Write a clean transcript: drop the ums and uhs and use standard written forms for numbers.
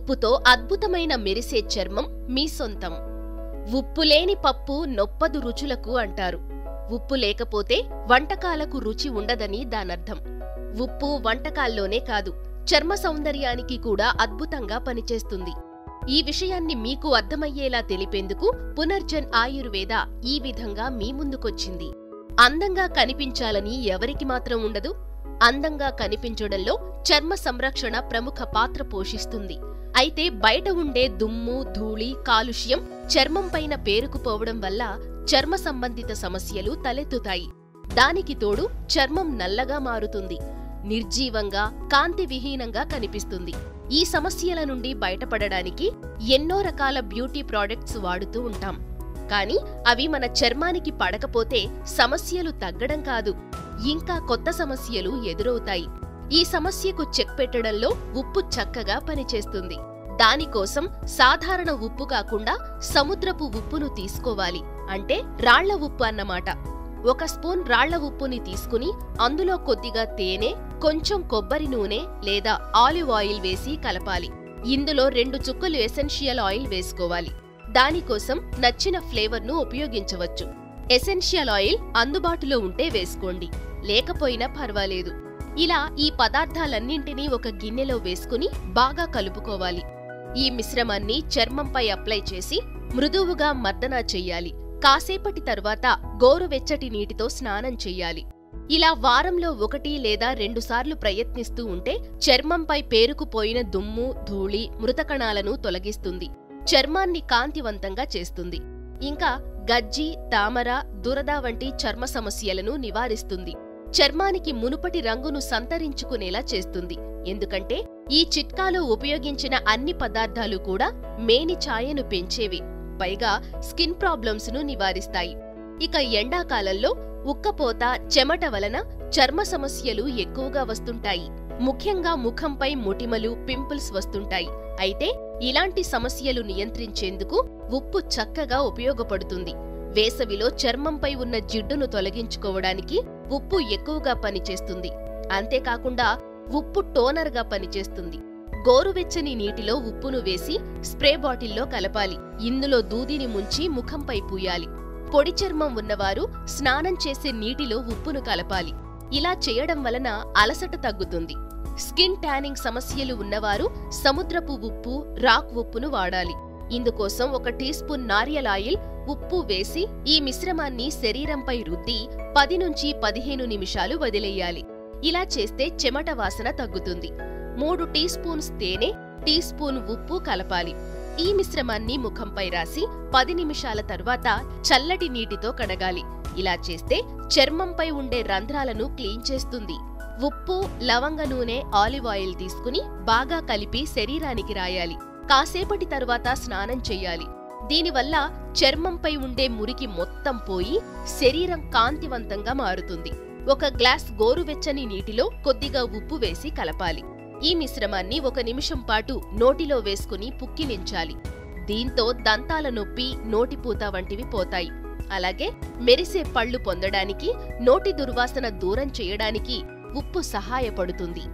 ఉప్పుతో అద్భుతమైన మెరిసే చర్మం మీ సొంతం. ఉప్పులేని పప్పు నొప్పదు రుచులకు అంటారు. ఉప్పు లేకపోతే వంటకాలకు రుచి ఉండదని దానర్థం. ఉప్పు వంటకాల్లోనే కాదు, చర్మ సౌందర్యానికి కూడా అద్భుతంగా పనిచేస్తుంది. ఈ విషయాన్ని మీకు అర్థమయ్యేలా తెలిపేందుకు పునర్జన్ ఆయుర్వేద ఈ విధంగా మీ ముందుకొచ్చింది. అందంగా కనిపించాలని ఎవరికి మాత్రం ఉండదు. అందంగా కనిపించడంలో చర్మ సంరక్షణ ప్రముఖ పాత్ర పోషిస్తుంది. అయితే బయట ఉండే దుమ్ము, ధూళి, కాలుష్యం చర్మంపైన పేరుకుపోవడం వల్ల చర్మ సంబంధిత సమస్యలు తలెత్తుతాయి. దానికి తోడు చర్మం నల్లగా మారుతుంది, నిర్జీవంగా, కాంతి విహీనంగా కనిపిస్తుంది. ఈ సమస్యల నుండి బయటపడడానికి ఎన్నో రకాల బ్యూటీ ప్రోడక్ట్స్ వాడుతూ ఉంటాం. కానీ అవి మన చర్మానికి పడకపోతే సమస్యలు తగ్గడం కాదు, ఇంకా కొత్త సమస్యలు ఎదురవుతాయి. ఈ సమస్యకు చెక్ పెట్టడంలో ఉప్పు చక్కగా పనిచేస్తుంది. దానికోసం సాధారణ ఉప్పు కాకుండా సముద్రపు ఉప్పును తీసుకోవాలి, అంటే రాళ్ల ఉప్పు అన్నమాట. 1 స్పూన్ రాళ్ల ఉప్పుని తీసుకుని అందులో కొద్దిగా తేనె, కొంచెం కొబ్బరి నూనె లేదా ఆలివ్ ఆయిల్ వేసి కలపాలి. ఇందులో 2 చుక్కలు ఎసెన్షియల్ ఆయిల్ వేసుకోవాలి. దానికోసం నచ్చిన ఫ్లేవర్ను ఉపయోగించవచ్చు. ఎసెన్షియల్ ఆయిల్ అందుబాటులో ఉంటే వేసుకోండి, లేకపోయినా పర్వాలేదు. ఇలా ఈ పదార్థాలన్నింటినీ ఒక గిన్నెలో వేసుకుని బాగా కలుపుకోవాలి. ఈ మిశ్రమాన్ని చర్మంపై అప్లై చేసి మృదువుగా మర్దన చెయ్యాలి. కాసేపటి తర్వాత గోరువెచ్చటి నీటితో స్నానం చెయ్యాలి. ఇలా వారంలో 1 లేదా 2 సార్లు ప్రయత్నిస్తూ ఉంటే చర్మంపై పేరుకుపోయిన దుమ్ము, ధూళి, మృతకణాలను తొలగిస్తుంది, చర్మాన్ని కాంతివంతంగా చేస్తుంది. ఇంకా గజ్జి, తామర, దురద వంటి చర్మ సమస్యలను నివారిస్తుంది. చర్మానికి మునుపటి రంగును సంతరించుకునేలా చేస్తుంది. ఎందుకంటే ఈ చిట్కాలో ఉపయోగించిన అన్ని పదార్థాలు కూడా మేని ఛాయను పెంచేవి, పైగా స్కిన్ ప్రాబ్లమ్స్ ను నివారిస్తాయి. ఇక ఎండాకాలంలో ఉక్కపోత, చెమట వలన చర్మ సమస్యలు ఎక్కువగా వస్తుంటాయి. ముఖ్యంగా ముఖంపై మొటిమలు, పింపుల్స్ వస్తుంటాయి. అయితే ఇలాంటి సమస్యలు నియంత్రించేందుకు ఉప్పు చక్కగా ఉపయోగపడుతుంది. వేసవిలో చర్మంపై ఉన్న జిడ్డును తొలగించుకోవడానికి ఉప్పు ఎక్కువగా పనిచేస్తుంది. అంతేకాకుండా ఉప్పు టోనర్గా పనిచేస్తుంది. గోరువెచ్చని నీటిలో ఉప్పును వేసి స్ప్రే బాటిల్లో కలపాలి. ఇందులో దూదిని ముంచి ముఖంపై పూయాలి. పొడి చర్మం ఉన్నవారు స్నానం చేసే నీటిలో ఉప్పును కలపాలి. ఇలా చేయడం వలన అలసట తగ్గుతుంది. స్కిన్ ట్యానింగ్ సమస్యలు ఉన్నవారు సముద్రపు ఉప్పు, రాక్ ఉప్పును వాడాలి. ఇందుకోసం 1 టీ స్పూన్ నారియల్ ఆయిల్, ఉప్పు వేసి ఈ మిశ్రమాన్ని శరీరంపై రుద్ది 10 నుంచి 15 నిమిషాలు వదిలేయాలి. ఇలా చేస్తే చెమట వాసన తగ్గుతుంది. 3 టీ స్పూన్స్ తేనె, టీ స్పూన్ ఉప్పు కలపాలి. ఈ మిశ్రమాన్ని ముఖంపై రాసి 10 నిమిషాల తర్వాత చల్లటి నీటితో కడగాలి. ఇలా చేస్తే చర్మంపై ఉండే రంధ్రాలను క్లీన్ చేస్తుంది. ఉప్పు, లవంగ నూనె, ఆలివ్ ఆయిల్ తీసుకుని బాగా కలిపి శరీరానికి రాయాలి. కాసేపటి తర్వాత స్నానం చెయ్యాలి. దీనివల్ల చర్మంపై ఉండే మురికి మొత్తం పోయి శరీరం కాంతివంతంగా మారుతుంది. 1 గ్లాస్ గోరువెచ్చని నీటిలో కొద్దిగా ఉప్పు వేసి కలపాలి. ఈ మిశ్రమాన్ని 1 నిమిషం పాటు నోటిలో వేసుకుని పుక్కిలించాలి. దీంతో దంతాల నొప్పి, నోటిపూత వంటివి పోతాయి. అలాగే మెరిసే పళ్ళు పొందడానికి, నోటి దుర్వాసన దూరం చేయడానికి ఉప్పు సహాయపడుతుంది.